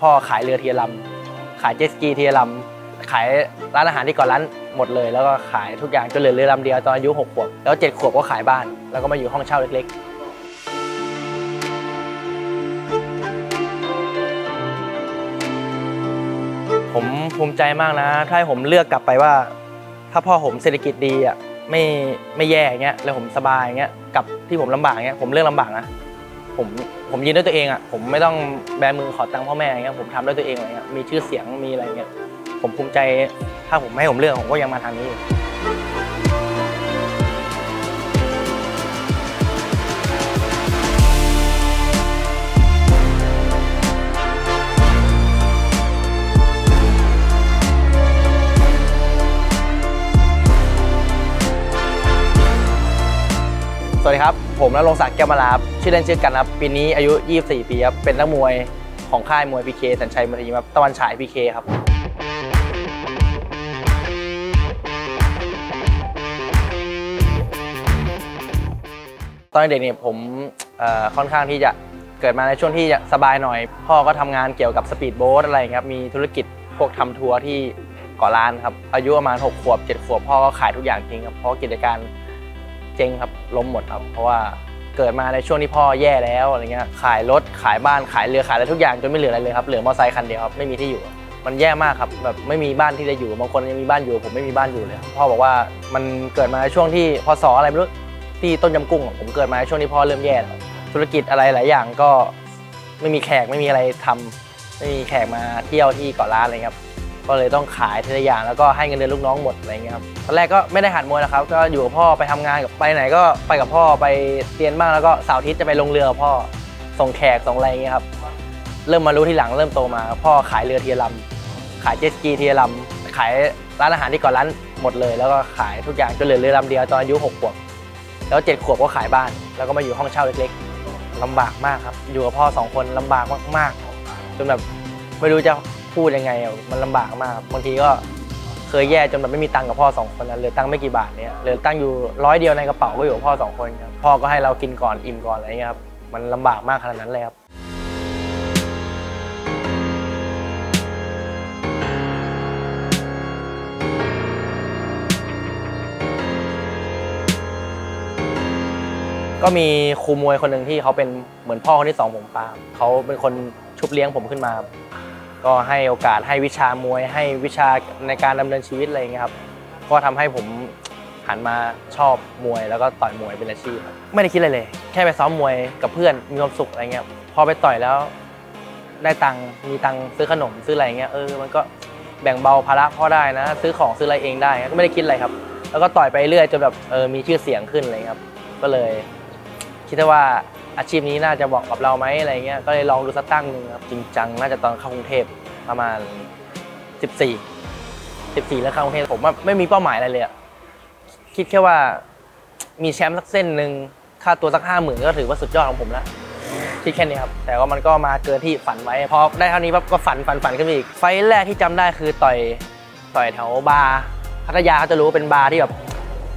พ่อขายเรือเทียลำขายเจ็ตสกีเทียลำขายร้านอาหารที่ก่อนร้านหมดเลยแล้วก็ขายทุกอย่างจนเหลือเรือลำเดียวตอนอายุ6 ขวบแล้ว7 ขวบก็ขายบ้านแล้วก็มาอยู่ห้องเช่าเล็กๆผมภูมิใจมากนะถ้าผมเลือกกลับไปว่าถ้าพ่อผมเศรษฐกิจดีอ่ะไม่แย่อย่างเงี้ยแล้วผมสบายอย่างเงี้ยกับที่ผมลำบากอย่างเงี้ยผมเลือกลำบากนะผมยืนด้วยตัวเองอ่ะผมไม่ต้องแบมือขอตังค์พ่อแม่อย่างเงี้ยผมทำด้วยตัวเองอะไรเงี้ยมีชื่อเสียงมีอะไรเงี้ยผมภูมิใจถ้าผมให้ผมเลือกผมก็ยังมาทางนี้สวัสดีครับผมณรงค์ศักดิ์แก้วมาลาชื่อเล่นชื่อกันครับปีนี้อายุ24ปีครับเป็นนักมวยของค่ายมวยพีเคสัญชัยมณีครับตะวันฉายพีเคครับตอนเด็กเนี่ยผมค่อนข้างที่จะเกิดมาในช่วงที่สบายหน่อยพ่อก็ทำงานเกี่ยวกับสปีดโบ๊ทอะไรครับมีธุรกิจพวกทำทัวร์ที่เกาะล้านครับอายุประมาณ6 ขวบ 7 ขวบพ่อก็ขายทุกอย่างจริงครับเพราะกิจการเจ๊งครับล้มหมดครับเพราะว่าเกิดมาในช่วงที่พ่อแย่แล้วอะไรเงี้ยขายรถขายบ้านขายเรือขายอะไรทุกอย่างจนไม่เหลืออะไรเลยครับเหลือมอเตอร์ไซค์คันเดียวครับไม่มีที่อยู่มันแย่มากครับแบบไม่มีบ้านที่จะอยู่บางคนยังมีบ้านอยู่ผมไม่มีบ้านอยู่เลยพ่อบอกว่ามันเกิดมาในช่วงที่พศอะไรไม่รู้ที่ต้นยำกุ้งผมเกิดมาในช่วงที่พ่อเริ่มแย่ธุรกิจอะไรหลายอย่างก็ไม่มีแขกไม่มีอะไรทำไม่มีแขกมาเที่ยวที่เกาะล้านอะไรครับก็เลยต้องขายทีละอย่างแล้วก็ให้เงินเดือนลูกน้องหมดอะไรเงี้ยครับตอนแรกก็ไม่ได้หัดมวยนะครับก็อยู่กับพ่อไปทำงานกับไปไหนก็ไปกับพ่อไปเรียนบ้างแล้วก็เสาร์อาทิตย์จะไปลงเรือพ่อส่งแขกส่งอะไรเงี้ยครับเริ่มมารู้ทีหลังเริ่มโตมาพ่อขายเรือเทียลำขายเจ็ตสกีเทียลำขายร้านอาหารที่ก่อนร้านหมดเลยแล้วก็ขายทุกอย่างจนเหลือเรือลำเดียวตอนอายุ6 ขวบแล้ว7 ขวบก็ขายบ้านแล้วก็มาอยู่ห้องเช่าเล็กๆลำบากมากครับอยู่กับพ่อ2 คนลำบากมากๆจนแบบไม่รู้จะพูดยังไงมันลำบากมากบางทีก็เคยแย่จนแบบไม่มีตังค์กับพ่อ2 คนนะเลยตังค์ไม่กี่บาทเนี่ยเลยตังค์อยู่100 เดียวในกระเป๋าก็อยู่กับพ่อ2 คนครับพ่อก็ให้เรากินก่อนอิ่มก่อนอะไรเงี้ยครับมันลำบากมากขนาดนั้นเลยครับก็มีครูมวยคนหนึ่งที่เขาเป็นเหมือนพ่อคนที่2ผมปาเขาเป็นคนชุบเลี้ยงผมขึ้นมาก็ให้โอกาสให้วิชามวยให้วิชาในการดำเนินชีวิตอะไรเงี้ยครับก็ทำให้ผมหันมาชอบมวยแล้วก็ต่อยมวยเป็นอาชีพไม่ได้คิดอะไรเลยแค่ไปซ้อมมวยกับเพื่อนมีความสุขอะไรเงี้ยพอไปต่อยแล้วได้ตังค์มีตังค์ซื้อขนมซื้ออะไรเงี้ยมันก็แบ่งเบาภาระพ่อได้นะซื้อของซื้ออะไรเองได้ก็ไม่ได้คิดอะไรครับแล้วก็ต่อยไปเรื่อยจนแบบมีชื่อเสียงขึ้นอะไรครับก็เลยคิดว่าอาชีพนี้น่าจะเหมาะกับเราไหมอะไรเงี้ยก็เลยลองดูสักตั้งหนึ่งครับจริงจังน่าจะตอนเข้ากรุงเทพประมาณ14แล้วเข้ากรุงเทพผมว่าไม่มีเป้าหมายอะไรเลยคิดแค่ว่ามีแชมป์สักเส้นหนึ่งค่าตัวสัก 50,000 ก็ถือว่าสุดยอดของผมแล้วคิดแค่นี้ครับแต่ว่ามันก็มาเกินที่ฝันไว้พอได้เท่านี้ปั๊บก็ฝันขึ้นอีกไฟแรกที่จำได้คือต่อยแถวบาร์พัทยาเขาจะรู้ว่าเป็นบาร์ที่แบบ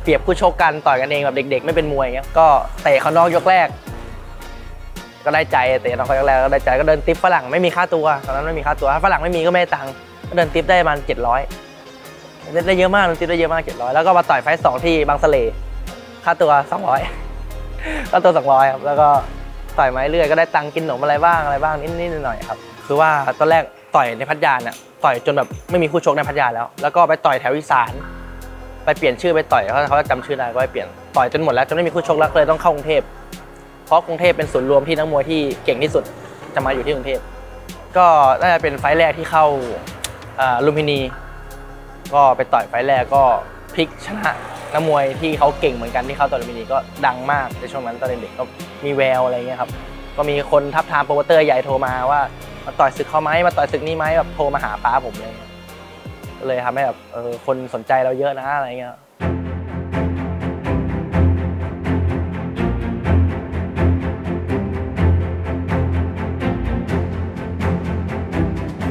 เปรียบคู่ชกกันต่อยกันเองแบบเด็กๆไม่เป็นมวยเงี้ยก็เตะเขานอกยกแรกก็ได้ใจแต่ตอนเขาแล้วก็ได้ใจก็เดินทิปฝรั่งไม่มีค่าตัวตอนนั้นไม่มีค่าตัวฝรั่งไม่มีก็ไม่ได้ตังค์ก็เดินทิปได้ประมาณ700ได้เยอะมากเดินทิปได้เยอะมาก700แล้วก็มาต่อยไฟท์ 2ที่บางสะเลค่าตัว200ค่าตัว200ครับแล้วก็ต่อยไม้เรื่อยก็ได้ตังค์กินหนมอะไรบ้างนิดหน่อยครับคือว่าตอนแรกต่อยในพัทยาเนี่ยต่อยจนแบบไม่มีคู่ชกในพัทยาแล้วก็ไปต่อยแถวอีสานไปเปลี่ยนชื่อไปต่อยเขาจำชื่อได้ก็ไปเปลี่ยนต่อยจนหมดแล้วจนไม่มีคู่ชกแล้วเลยต้องเข้ากรุงเทพเพราะกรุงเทพเป็นศูนย์รวมที่นักมวยที่เก่งที่สุดจะมาอยู่ที่กรุงเทพก็น่าจะเป็นไฟล์แรกที่เข้าลุมพินีก็ไปต่อยไฟล์แรกก็พลิกชนะนักมวยที่เขาเก่งเหมือนกันที่เข้าต่อยลุมพินีก็ดังมากในช่วงนั้นตอนเด็กก็มีแววอะไรเงี้ยครับก็มีคนทับทามโปรโมเตอร์ใหญ่โทรมาว่ามาต่อยศึกเขาไหมมาต่อยศึกนี้ไหมแบบโทรมาหาป้าผมเลยทำให้แบบคนสนใจเราเยอะนะอะไรเงี้ย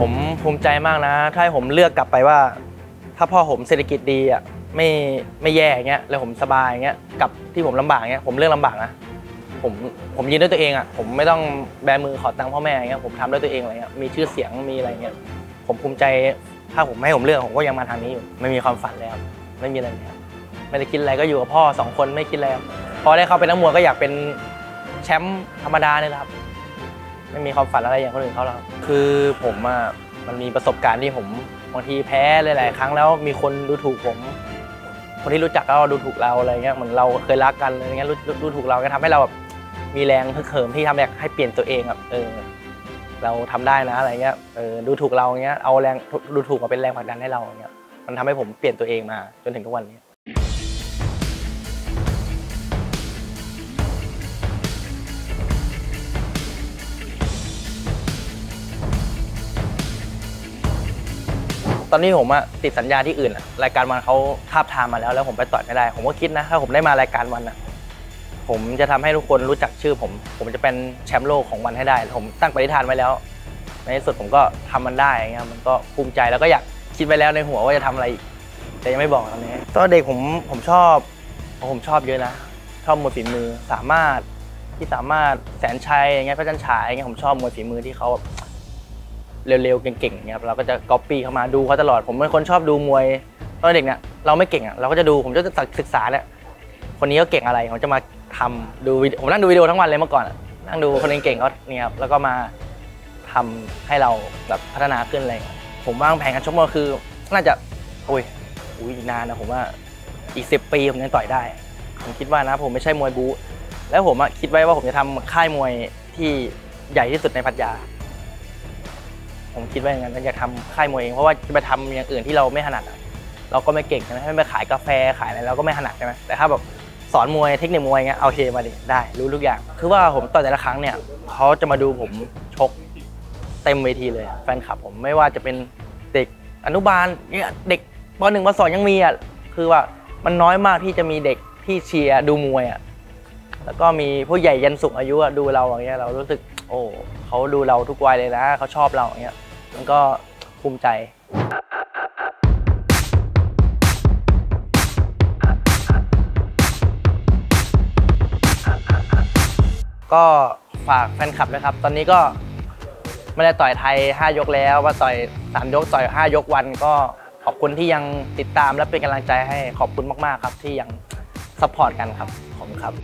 ผมภูมิใจมากนะถ้าผมเลือกกลับไปว่าถ้าพ่อผมเศรษฐกิจดีอ่ะไม่แย่อย่างเงี้ยแล้วผมสบายอย่างเงี้ยกับที่ผมลำบากเงี้ยผมเลือกลำบากนะ ผมยืนด้วยตัวเองอ่ะผมไม่ต้องแบมือขอตังค์พ่อแม่อย่างเงี้ยผมทำด้วยตัวเองอะไรเงี้ยมีชื่อเสียงมีอะไรเงี้ยผมภูมิใจถ้าผมให้ผมเลือกผมก็ยังมาทางนี้อยู่ไม่มีความฝันเลยครับไม่มีอะไรครับไม่ได้คิดอะไรก็อยู่กับพ่อสองคนไม่คิดอะไรพอได้เข้าเป็นนักมวยก็อยากเป็นแชมป์ธรรมดาเนี่ยครับไม่มีความฝันอะไรอย่างคนอื่นเขาแล้วคือผมอ่ะมันมีประสบการณ์ที่ผมบางทีแพ้หลายๆครั้งแล้วมีคนดูถูกผมคนที่รู้จักเราดูถูกเราอะไรเงี้ยเหมือนเราเคยรักกันอะไรเงี้ยดูถูกเราก็ทำให้เราแบบมีแรงฮึกเหิมที่ทำแบบให้เปลี่ยนตัวเองแบบเราทำได้นะอะไรเงี้ยดูถูกเราเงี้ยเอาแรงดูถูกมาเป็นแรงผลักดันให้เราเงี้ยมันทำให้ผมเปลี่ยนตัวเองมาจนถึงทุกวันนี้ตอนนี้ผมอะติดสัญญาที่อื่นอะรายการวันเขาทาบทามมาแล้วผมไปต่อยไม่ได้ผมก็คิดนะถ้าผมได้มารายการวันอะผมจะทำให้ทุกคนรู้จักชื่อผมจะเป็นแชมป์โลกของวันให้ได้ผมตั้งปณิธานไว้แล้วในที่สุดผมก็ทำมันได้เงี้ยมันก็ภูมิใจแล้วก็อยากคิดไว้แล้วในหัวว่าจะทำอะไรแต่ยังไม่บอกตอนนี้ตอนเด็กผมชอบเยอะนะชอบมวยฝีมือสามารถแสนชัยอย่างเงี้ยพระจันทร์ฉายอย่างเงี้ยผมชอบมวยฝีมือที่เขาเร็วๆเก่งๆเนี่ยเราก็จะก๊อปปี้เข้ามาดูเขาตลอดผมเป็นคนชอบดูมวยตอนเด็กเนี่ยเราไม่เก่งอ่ะเราก็จะดูผมจะศึกษาเนี่ยคนนี้เขาเก่งอะไรผมจะมาทำดูผมนั่งดูวิดีโอทั้งวันเลยเมื่อก่อนนั่งดูคนนี้เก่งเขาเนี่ยครับแล้วก็มาทำให้เราแบบพัฒนาขึ้นอะไรผมวางแผนการชกมวยคือน่าจะอุ้ยนานนะผมว่าอีก10 ปีผมยังต่อยได้ผมคิดว่านะผมไม่ใช่มวยบู๊แล้วผมคิดไว้ว่าผมจะทำค่ายมวยที่ใหญ่ที่สุดในพัทยาผมคิดว่าอย่างนั้นอยากทำค่ายมวยเองเพราะว่าจะไปทำอย่างอื่นที่เราไม่ถนัดเราก็ไม่เก่งใช่ไหมไม่ไปขายกาแฟขายอะไรเราก็ไม่ถนัดใช่ไหมแต่ถ้าแบบสอนมวยเทคนิคมวยเงี้ยโอเคมาดิได้รู้ทุกอย่างคือว่าผมต่อยแต่ละครั้งเนี่ยเขาจะมาดูผมชกเต็มเวทีเลยแฟนคลับผมไม่ว่าจะเป็นเด็กอนุบาลเนี่ยเด็กป.1 ป.2ยังมีอ่ะคือว่ามันน้อยมากที่จะมีเด็กที่เชียร์ดูมวยอ่ะแล้วก็มีผู้ใหญ่ยันสูงอายุดูเราอย่างเงี้ยเรารู้สึกโอ้เขาดูเราทุกวัยเลยนะเขาชอบเราอย่างเงี้ยมันก็ภูมิใจก็ฝากแฟนคลับนะครับตอนนี้ก็ไม่ได้ต่อยไทย5ยกแล้วว่าต่อย3ยกต่อย5ยกวันก็ขอบคุณที่ยังติดตามและเป็นกำลังใจให้ขอบคุณมากๆครับที่ยังซัพพอร์ตกันครับขอบคุณครับ